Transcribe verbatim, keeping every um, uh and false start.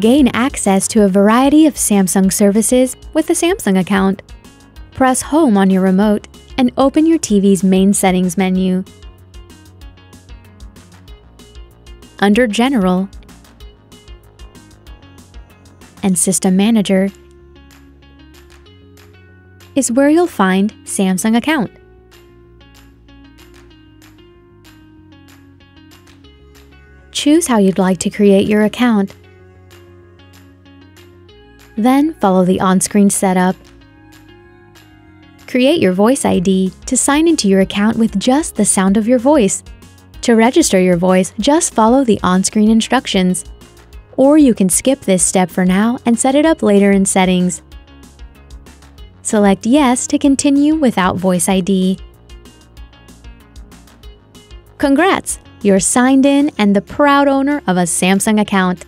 Gain access to a variety of Samsung services with the Samsung account. Press Home on your remote and open your T V's main settings menu. Under General and System Manager is where you'll find Samsung Account. Choose how you'd like to create your account. Then follow the on-screen setup. Create your Voice I D to sign into your account with just the sound of your voice. To register your voice, just follow the on-screen instructions. Or you can skip this step for now and set it up later in settings. Select Yes to continue without Voice I D. Congrats! You're signed in and the proud owner of a Samsung account.